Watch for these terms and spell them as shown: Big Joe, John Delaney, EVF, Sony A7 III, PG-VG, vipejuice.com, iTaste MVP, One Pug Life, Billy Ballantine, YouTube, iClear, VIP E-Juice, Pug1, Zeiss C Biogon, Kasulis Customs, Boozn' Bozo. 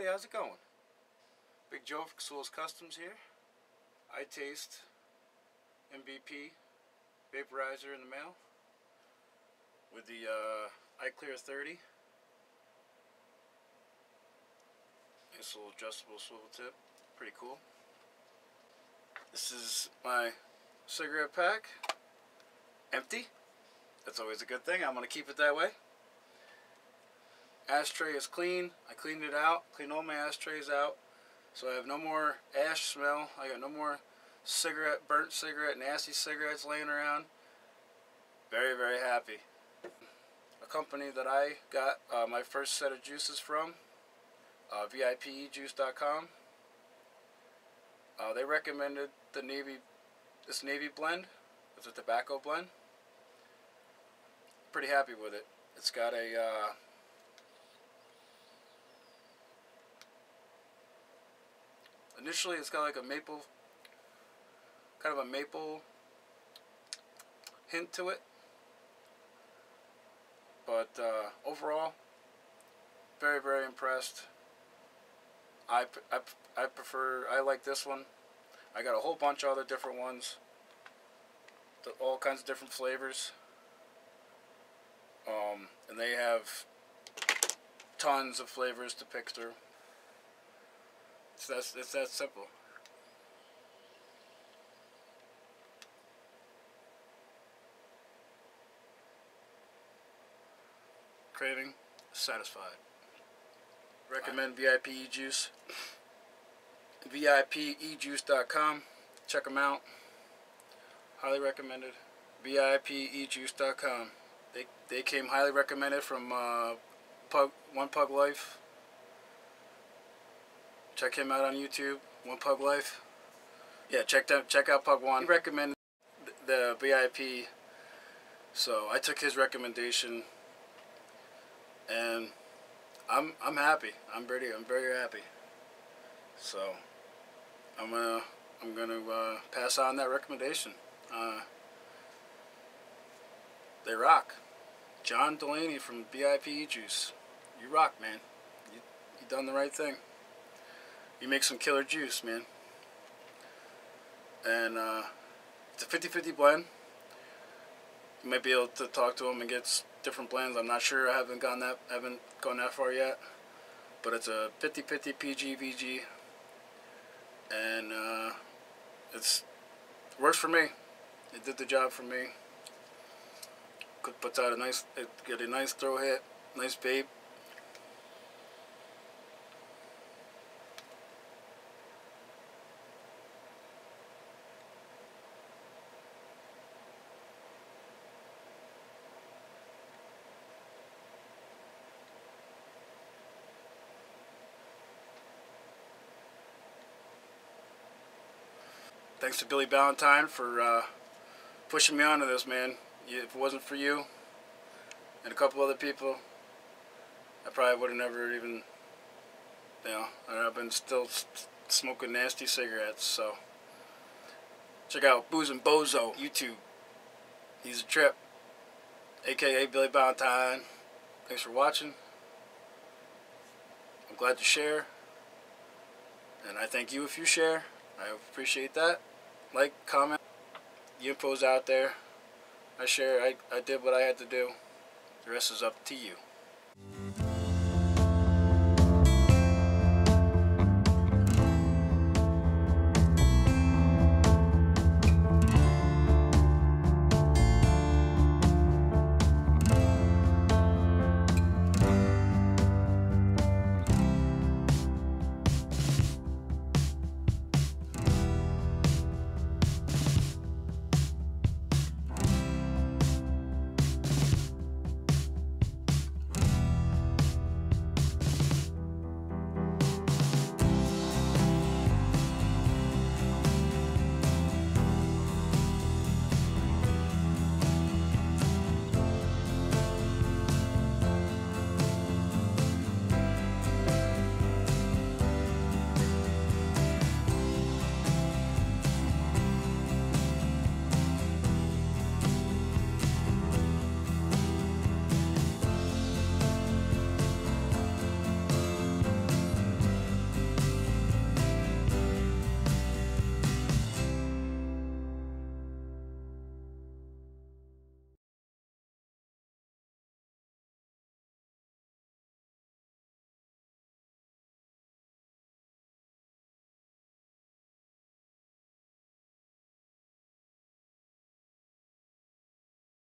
everybody, how's it going? Big Joe from Kasulis Customs here. iTaste MVP vaporizer in the mail with the iClear 30. Nice little adjustable swivel tip, pretty cool. This is my cigarette pack, empty. That's always a good thing. I'm going to keep it that way. Ashtray is clean. I cleaned it out, cleaned all my ashtrays out, so I have no more ash smell. I got no more cigarette, burnt cigarette, nasty cigarettes laying around. Very, very happy. A company that I got my first set of juices from, VIP E-Juice.com. They recommended the this navy blend. It's a tobacco blend. Pretty happy with it. It's got a initially it's got like a maple, kind of a maple hint to it, but overall very, very impressed. I like this one. I got a whole bunch of other different ones, all kinds of different flavors. And they have tons of flavors to pick through. So it's that simple. Craving satisfied. Recommend VIP E-Juice. VIPEjuice.com. Check them out. Highly recommended. VIPEjuice.com. They came highly recommended from One Pug Life. Check him out on YouTube, One Pug Life. Yeah, check out Pug One. He recommended the VIP, so I took his recommendation, and I'm happy. I'm very happy. So I'm gonna pass on that recommendation. They rock. John Delaney from VIP E-Juice. You rock, man. You done the right thing. You make some killer juice, man. And it's a 50-50 blend. You might be able to talk to him and get different blends. I'm not sure. I haven't gone that far yet. But it's a 50-50 PG-VG. And it works for me. It did the job for me. Puts out a nice, get a nice throw hit, nice vape. Thanks to Billy Ballantine for pushing me onto this, man. If it wasn't for you and a couple other people, I probably would have never even, you know, I've been still smoking nasty cigarettes. So check out Boozn' Bozo YouTube. He's a trip, aka Billy Ballantine. Thanks for watching. I'm glad to share, and I thank you if you share. I appreciate that. Like, comment. The info's out there. I did what I had to do. The rest is up to you.